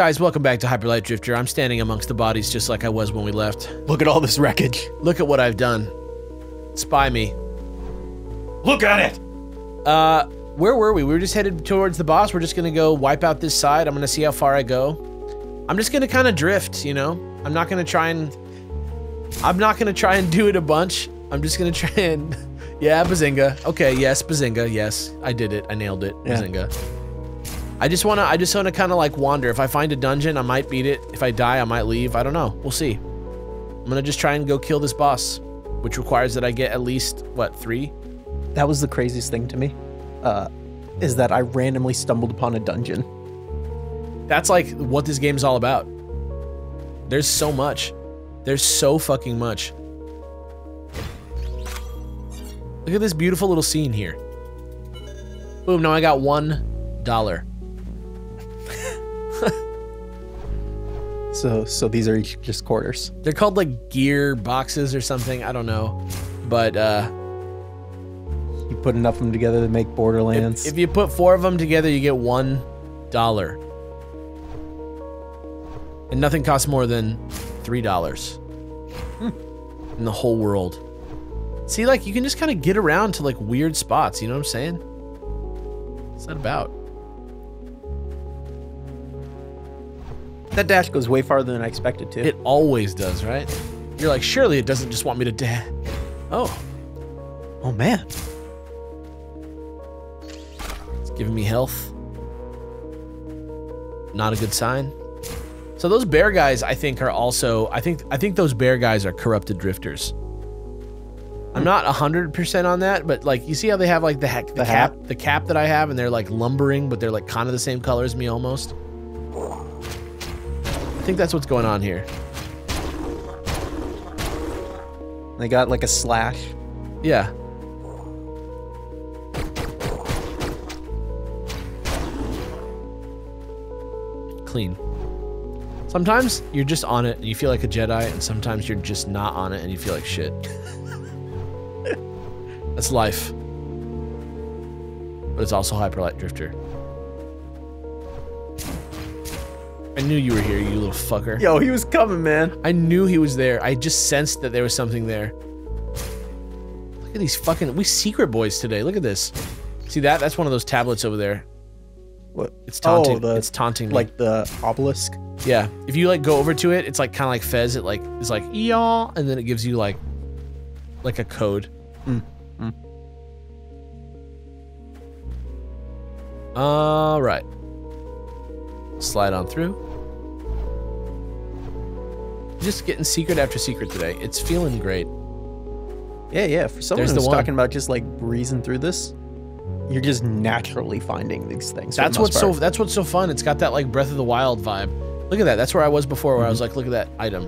Guys, welcome back to Hyper Light Drifter. I'm standing amongst the bodies just like I was when we left. Look at all this wreckage. Look at what I've done. Spy me. Look at it! Where were we? We were just headed towards the boss. We're just gonna go wipe out this side. I'm gonna see how far I go. I'm just gonna kind of drift, you know? I'm not gonna try and do it a bunch. I'm just gonna try and... Yeah, Bazinga. Okay, yes, Bazinga, yes. I did it. I nailed it. Bazinga. Yeah. I just wanna kind of like wander. If I find a dungeon, I might beat it. If I die, I might leave. I don't know. We'll see. I'm gonna just try and go kill this boss, which requires that I get at least, what, 3? That was the craziest thing to me, is that I randomly stumbled upon a dungeon. That's like what this game's all about. There's so much. There's so fucking much. Look at this beautiful little scene here. Boom, now I got $1. So these are each just quarters. They're called like gear boxes or something. I don't know, but you put enough of them together to make Borderlands. If you put 4 of them together, you get $1, and nothing costs more than $3 in the whole world. See, like you can just kind of get around to like weird spots. You know what I'm saying? What's that about? That dash goes way farther than I expected to. It always does, right? You're like, surely it doesn't just want me to dash. Oh. Oh, man. It's giving me health. Not a good sign. So those bear guys, I think, are also... I think those bear guys are corrupted drifters. I'm not 100% on that, but, like, you see how they have, like, the cap that I have, and they're, like, lumbering, but they're, like, kind of the same color as me almost? I think that's what's going on here. They got like a slash. Yeah. Clean. Sometimes you're just on it and you feel like a Jedi, and sometimes you're just not on it and you feel like shit. That's life. But it's also Hyper Light Drifter. I knew you were here, you little fucker. Yo, he was coming, man. I knew he was there. I just sensed that there was something there. Look at these fucking... We secret boys today. Look at this. See that? That's one of those tablets over there. What? It's taunting. Oh, it's taunting me. Like the obelisk? Yeah. If you, like, go over to it, it's, like, kind of like Fez. It, like, is like, y'all, and then it gives you, like a code. All right. Slide on through. Just getting secret after secret today. It's feeling great. Yeah, yeah. For someone who's talking about just like breezing through this, you're just naturally finding these things. That's what's so fun. It's got that like Breath of the Wild vibe. Look at that. That's where I was before, where I was like, look at that item.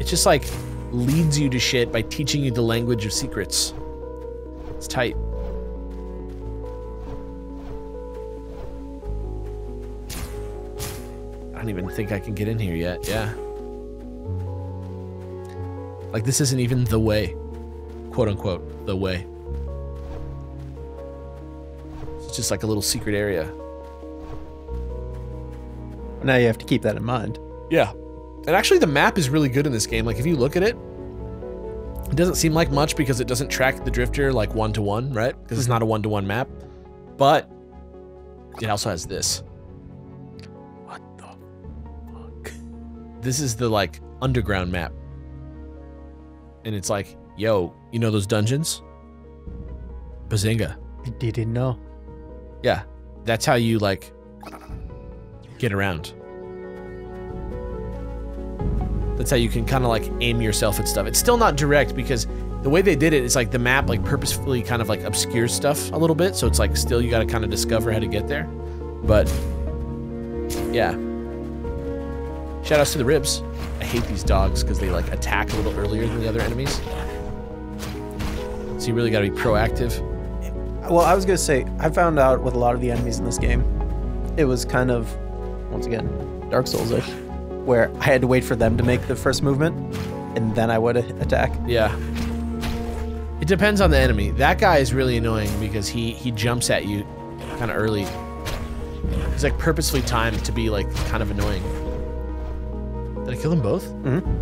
It just like leads you to shit by teaching you the language of secrets. It's tight. I don't even think I can get in here yet. Yeah. Like, this isn't even the way. Quote unquote, the way. It's just like a little secret area. Now you have to keep that in mind. Yeah. And actually, the map is really good in this game. Like, if you look at it, it doesn't seem like much because it doesn't track the drifter like one-to-one, right? Because it's not a one-to-one map. But it also has this. This is the, like, underground map. And it's like, yo, you know those dungeons? Bazinga. I didn't know. Yeah. That's how you, like, get around. That's how you can kind of, like, aim yourself at stuff. It's still not direct because the way they did it is, like, the map, like, purposefully kind of, like, obscures stuff a little bit. So it's, like, still you got to kind of discover how to get there. But, yeah. Shoutouts to the ribs. I hate these dogs because they like attack a little earlier than the other enemies. So you really gotta be proactive. Well, I was gonna say, I found out with a lot of the enemies in this game, it was kind of, once again, Dark Souls-ish, where I had to wait for them to make the first movement, and then I would attack. Yeah. It depends on the enemy. That guy is really annoying because he jumps at you kind of early. It's like purposefully timed to be like kind of annoying. Did I kill them both? Mm-hmm.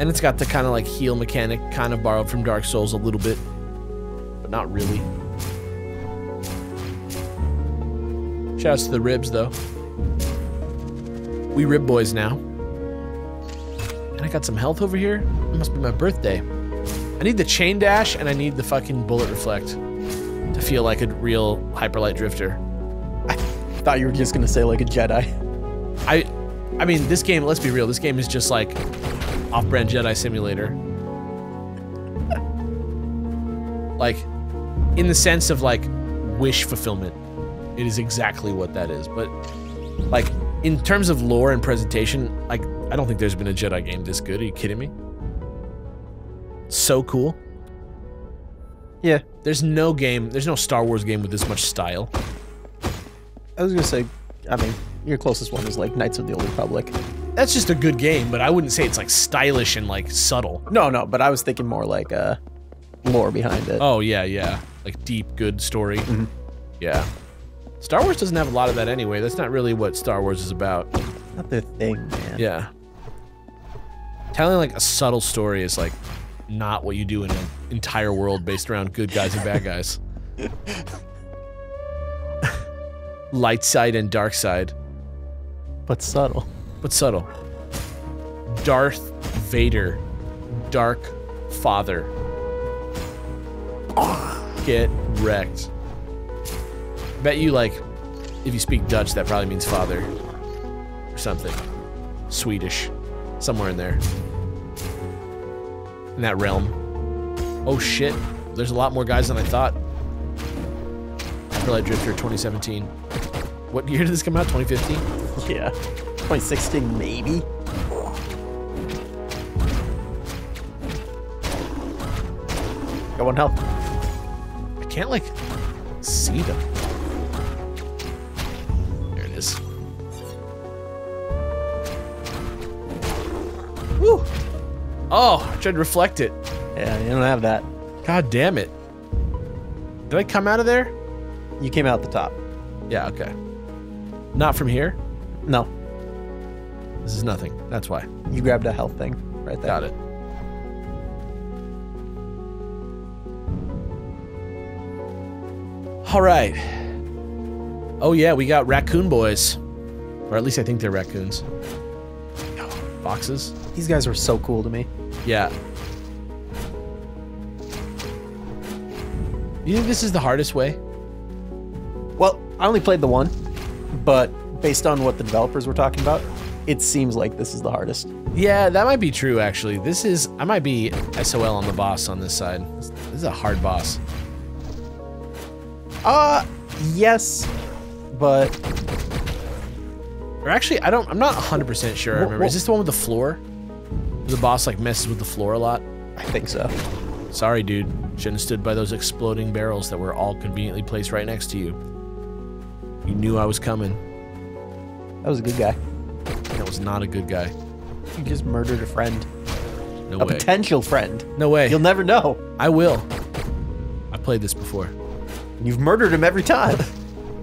And it's got the kind of like heal mechanic, kind of borrowed from Dark Souls a little bit, but not really. Shouts to the ribs though. We rib boys now. And I got some health over here. It must be my birthday. I need the chain dash and I need the fucking bullet reflect to feel like a real Hyper Light Drifter. I thought you were just gonna say like a Jedi. I mean, this game, let's be real, this game is just like off-brand Jedi Simulator. Like, in the sense of like wish fulfillment. It is exactly what that is, but like in terms of lore and presentation, like I don't think there's been a Jedi game this good. Are you kidding me? So cool. Yeah. There's no game, there's no Star Wars game with this much style. I was gonna say, I mean, your closest one is like Knights of the Old Republic. That's just a good game, but I wouldn't say it's like stylish and like subtle. No, no, but I was thinking more like lore behind it. Oh yeah, yeah. Like deep, good story. Mm-hmm. Yeah. Star Wars doesn't have a lot of that anyway. That's not really what Star Wars is about. Not their thing, man. Yeah. Telling like a subtle story is like not what you do in an entire world based around good guys and bad guys. Light side and dark side. But subtle. But subtle. Darth Vader. Dark Father. Get wrecked. Bet you, like, if you speak Dutch, that probably means father or something. Swedish. Somewhere in there. In that realm. Oh shit. There's a lot more guys than I thought. Hyper Light Drifter 2017. What year did this come out? 2015? Yeah. 2016, maybe. Got one health. I can't, like, see them. Woo! Oh, I tried to reflect it. Yeah, you don't have that. God damn it. Did I come out of there? You came out the top. Yeah, okay. Not from here? No. This is nothing. That's why. You grabbed a health thing right there. Got it. All right. Oh yeah, we got raccoon boys. Or at least I think they're raccoons. Boxes. These guys were so cool to me. Yeah. You think this is the hardest way? Well, I only played the one, but based on what the developers were talking about, it seems like this is the hardest. Yeah, that might be true, actually. This is... I might be SOL on the boss on this side. This is a hard boss. Yes, but... Or actually, I'm not 100% sure. I remember. Is this the one with the floor? The boss like messes with the floor a lot? I think so. Sorry, dude. Shouldn't have stood by those exploding barrels that were all conveniently placed right next to you. You knew I was coming. That was a good guy. That was not a good guy. You just murdered a friend. No way. A potential friend. No way. You'll never know. I will. I played this before. You've murdered him every time.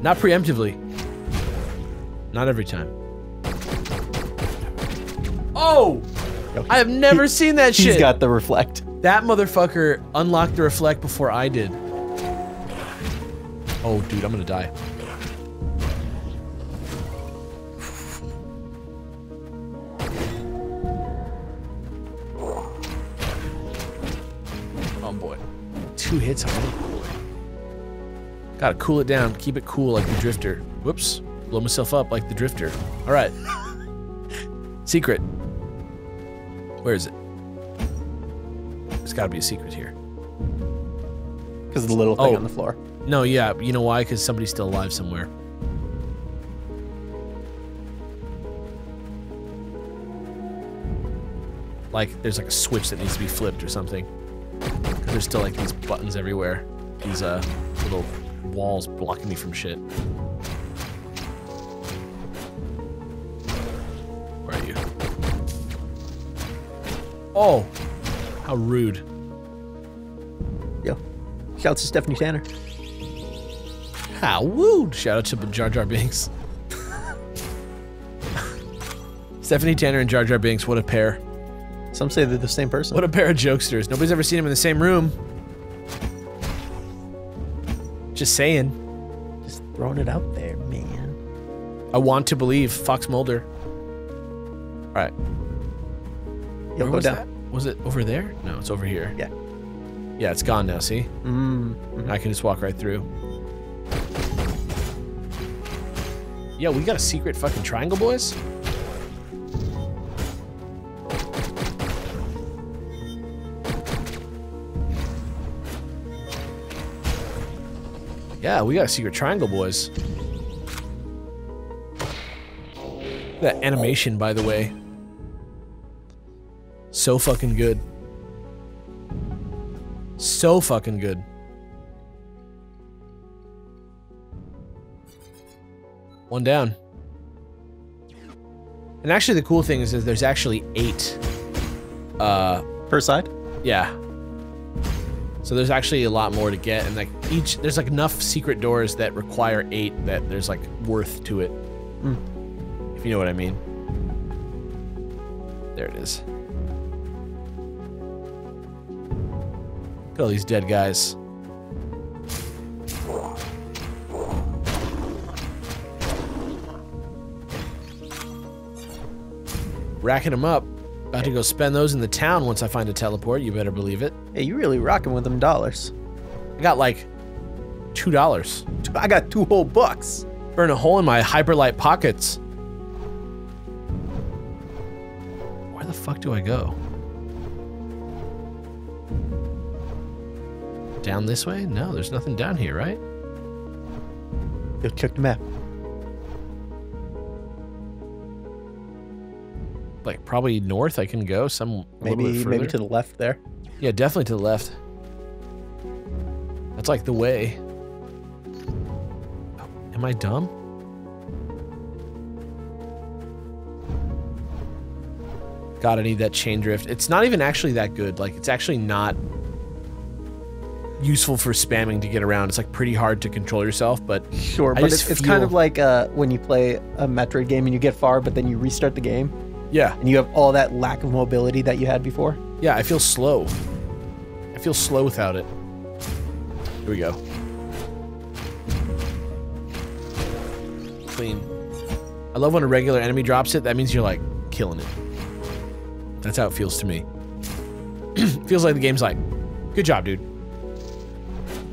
Not preemptively. Not every time. Oh! Okay. I have never seen that shit! He's got the reflect. That motherfucker unlocked the reflect before I did. Oh, dude, I'm gonna die. Oh, boy. 2 hits on it, boy. Gotta cool it down. Keep it cool like the drifter. Whoops. Blow myself up like the drifter. All right. Secret. Where is it? There's got to be a secret here. Because of the little thing on the floor. No, yeah. You know why? Because somebody's still alive somewhere. Like, there's like a switch that needs to be flipped or something. Because there's still like these buttons everywhere. These little walls blocking me from shit. Oh, how rude. Yo, shouts to Stephanie Tanner. Haha, woo! Shout out to Jar Jar Binks. Stephanie Tanner and Jar Jar Binks, what a pair. Some say they're the same person. What a pair of jokesters. Nobody's ever seen them in the same room. Just saying. Just throwing it out there, man. I want to believe. Fox Mulder. Alright. Yo, go down. That? Was it over there? No, it's over here. Yeah. Yeah, it's gone now, see? Mm-hmm. I can just walk right through. Yo, we got a secret fucking triangle, boys? Yeah, we got a secret triangle, boys. That animation, by the way. So fucking good. So fucking good. One down. And actually the cool thing is there's actually 8. Per side? Yeah. So there's actually a lot more to get, and like each, there's like enough secret doors that require 8 that there's like worth to it. Mm. If you know what I mean. There it is. Look at all these dead guys. Racking them up. About to go spend those in the town once I find a teleport, you better believe it. Hey, you really rocking with them dollars. I got like $2. I got 2 whole bucks. Burn a hole in my Hyper Light pockets. Where the fuck do I go? Down this way? No, there's nothing down here, right? Go check the map. Like, probably north I can go, some maybe, little bit further. Maybe to the left there? Yeah, definitely to the left. That's like the way. Oh, am I dumb? God, I need that chain drift. It's not even actually that good. Like, it's actually not useful for spamming to get around. It's like pretty hard to control yourself, but sure. But it's kind of like when you play a Metroid game and you get far, but then you restart the game. Yeah. And you have all that lack of mobility that you had before. Yeah, I feel slow. I feel slow without it. Here we go. Clean. I love when a regular enemy drops it. That means you're like killing it. That's how it feels to me. Feels like the game's like, good job, dude.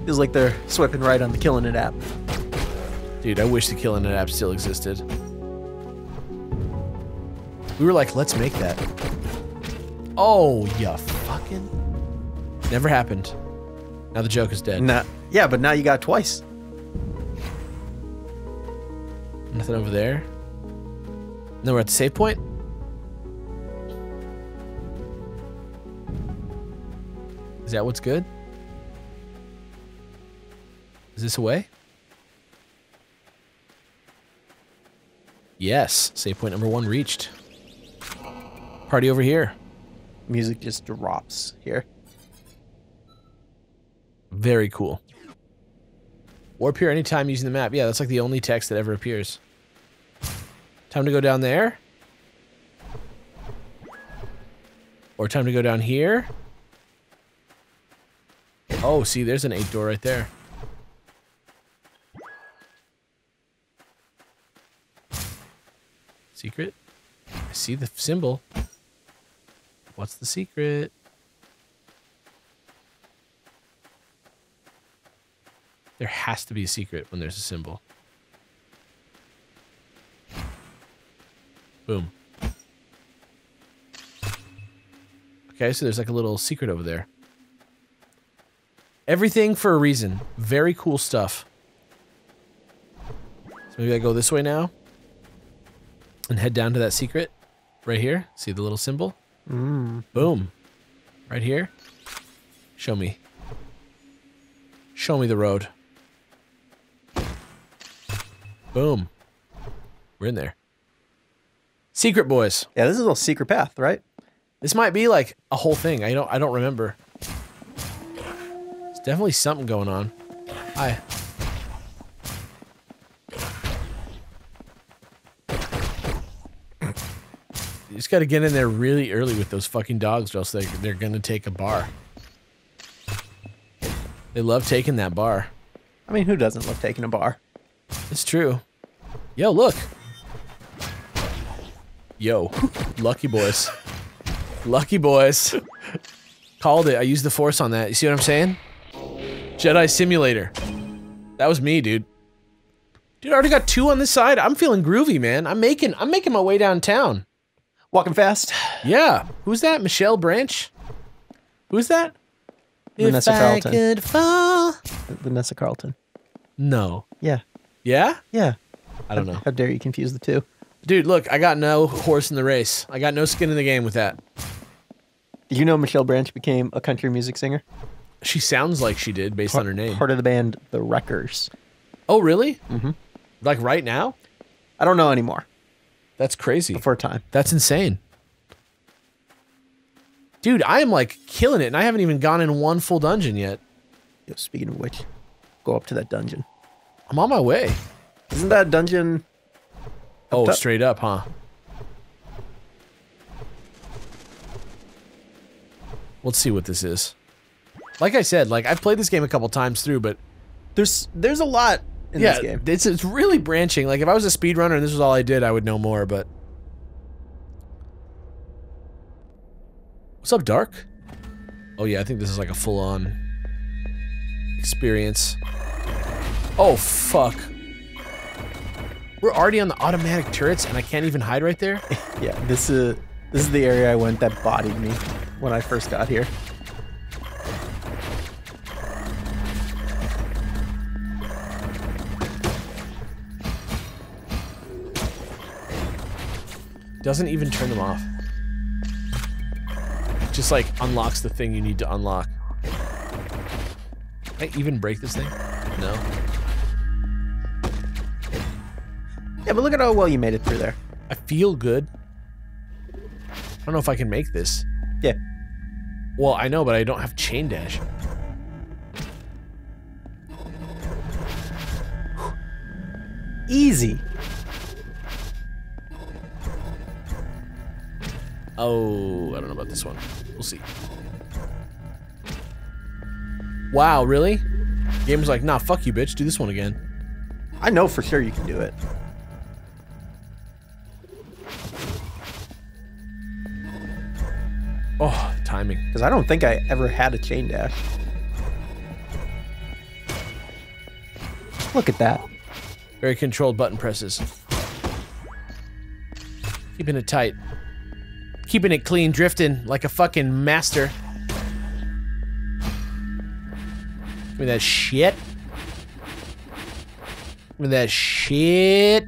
Feels like they're swiping right on the Killing It app. Dude, I wish the Killing It app still existed. We were like, let's make that. Oh, you fucking... Never happened. Now the joke is dead. Nah. Yeah, but now you got twice. Nothing over there. No, we're at the save point. Is that what's good? Is this a way? Yes. Save point number 1 reached. Party over here. Music just drops here. Very cool. Warp here anytime using the map. Yeah, that's like the only text that ever appears. Time to go down there. Or time to go down here. Oh, see, there's an 8 door right there. Secret? I see the symbol. What's the secret? There has to be a secret when there's a symbol. Boom. Okay, so there's like a little secret over there. Everything for a reason. Very cool stuff. So maybe I go this way now? And head down to that secret right here. See the little symbol? Mm. Boom. Right here. Show me. Show me the road. Boom. We're in there. Secret, boys. Yeah, this is a little secret path, right? This might be like a whole thing. I don't remember. There's definitely something going on. Hi. You just gotta get in there really early with those fucking dogs, or else they're gonna take a bar. They love taking that bar. I mean, who doesn't love taking a bar? It's true. Yo, look. Yo, lucky boys. Lucky boys. Called it. I used the force on that. You see what I'm saying? Jedi Simulator. That was me, dude. Dude, I already got 2 on this side. I'm feeling groovy, man. I'm making my way downtown. Walking fast. Yeah. Who's that? Michelle Branch? Who's that? Vanessa Carlton. If I could fall. Vanessa Carlton. No. Yeah. Yeah? Yeah. I don't know. How dare you confuse the two? Dude, look, I got no horse in the race. I got no skin in the game with that. You know Michelle Branch became a country music singer? She sounds like she did, based on her name. Part of the band The Wreckers. Oh, really? Mm-hmm. Like right now? I don't know anymore. That's crazy. Before time. That's insane. Dude, I am like killing it, and I haven't even gone in one full dungeon yet. Yo, speaking of which, go up to that dungeon. I'm on my way. Isn't that dungeon... Oh, straight up, huh? Let's see what this is. Like I said, like I've played this game a couple times through, but there's a lot in this game. It's really branching. Like if I was a speedrunner and this was all I did, I would know more, but what's up, Dark? Oh yeah, I think this is like a full-on experience. Oh fuck. We're already on the automatic turrets and I can't even hide right there? Yeah, this is the area I went that bodied me when I first got here. Doesn't even turn them off. Just like unlocks the thing you need to unlock. Can I even break this thing? No. Yeah, but look at how well you made it through there. I feel good. I don't know if I can make this. Yeah. Well, I know, but I don't have chain dash. Easy. Oh, I don't know about this one. We'll see. Wow, really? The game was like, nah, fuck you, bitch. Do this one again. I know for sure you can do it. Oh, timing. Because I don't think I ever had a chain dash. Look at that. Very controlled button presses. Keeping it tight. Keeping it clean, drifting like a fucking master. Give me that shit. Give me that shit.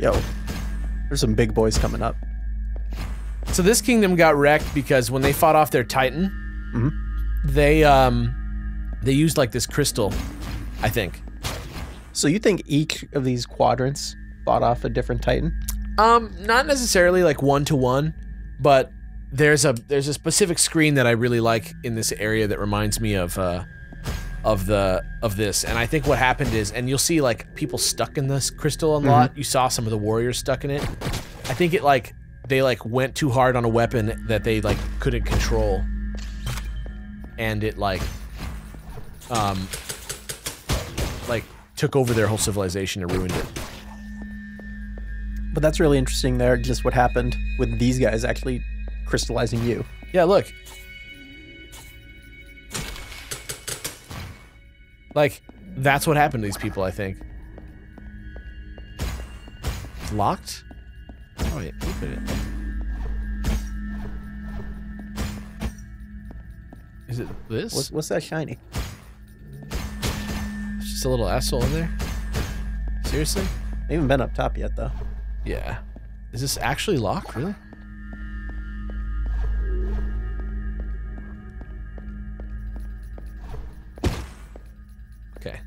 Yo, there's some big boys coming up. So this kingdom got wrecked because when they fought off their titan, mm-hmm. They used like this crystal, I think. So you think each of these quadrants fought off a different titan? Not necessarily like one-to-one, but there's a specific screen that I really like in this area that reminds me of this. And I think what happened is, and you'll see like people stuck in this crystal a lot. Mm-hmm. You saw some of the warriors stuck in it. I think it like they like went too hard on a weapon that they like couldn't control, and it like took over their whole civilization and ruined it. But that's really interesting there, just what happened with these guys actually crystallizing you. Yeah, look. Like, that's what happened to these people, I think. It's locked? Oh, wait, open it. Is it this? What's that shiny? It's just a little asshole in there. Seriously? I haven't been up top yet, though. Yeah. Is this actually locked, really? Okay.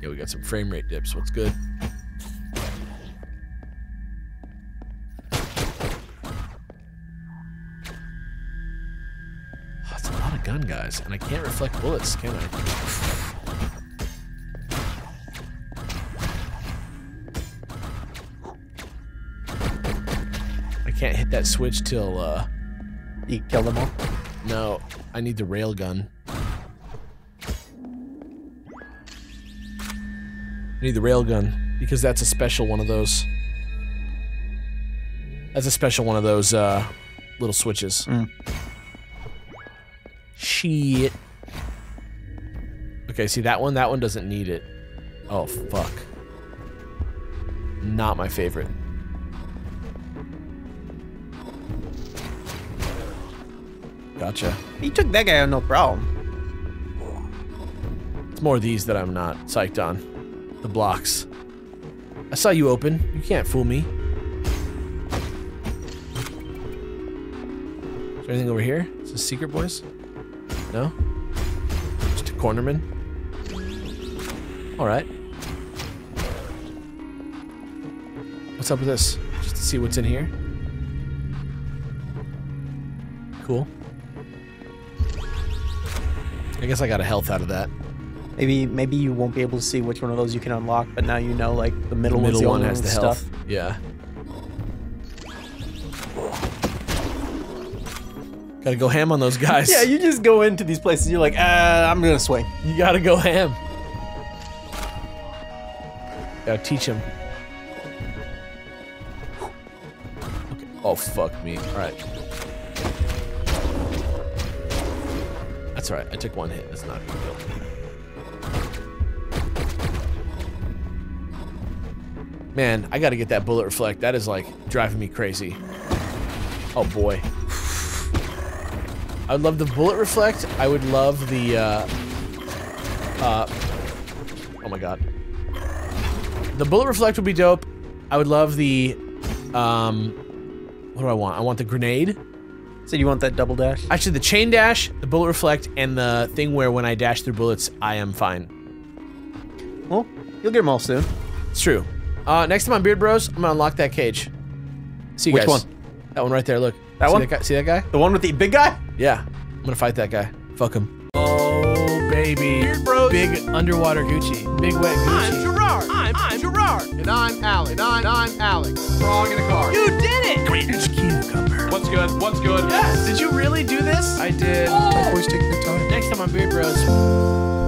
Yeah, we got some frame rate dips. What's good? Oh, that's a lot of gun guys, and I can't reflect bullets, can I? can't hit that switch till, you kill them all? No, I need the railgun. I need the railgun, because that's a special one of those. That's a special one of those, little switches. Mm. Shit. Okay, see that one doesn't need it. Oh, fuck. Not my favorite. Gotcha. He took that guy out, no problem. It's more of these that I'm not psyched on. The blocks. I saw you open. You can't fool me. Is there anything over here? Is this secret, boys? No? Just a cornerman? Alright. What's up with this? Just to see what's in here? Cool. I guess I got a health out of that. Maybe you won't be able to see which one of those you can unlock, but now you know, like, the middle one has the health. Yeah. Gotta go ham on those guys. Yeah, you just go into these places, you're like, I'm gonna swing. You gotta go ham. Gotta teach him. Okay. Oh, fuck me. Alright. That's alright, I took one hit, that's not a good deal. Man, I gotta get that bullet reflect, that is like, driving me crazy. Oh boy. I would love the bullet reflect, I would love the, oh my god. The bullet reflect would be dope, I would love the, what do I want? I want the grenade. So you want that double dash? Actually, the chain dash, the bullet reflect, and the thing where when I dash through bullets, I am fine. Well, you'll get them all soon. It's true. Next time on Beard Bros, I'm gonna unlock that cage. See you guys. Which one? That one right there, look. That one? See that guy? The one with the big guy? Yeah. I'm gonna fight that guy. Fuck him. Oh, baby. Beard Bros. Big underwater Gucci. Big wet Gucci. I'm Jirard. I'm Jirard. And I'm Alex. And I'm Alex. We're all in a car. You did it! It's cucumber. What's good? What's good? Yes! Did you really do this? I did. Oh. My voice takes the time. Next time on Beard Bros.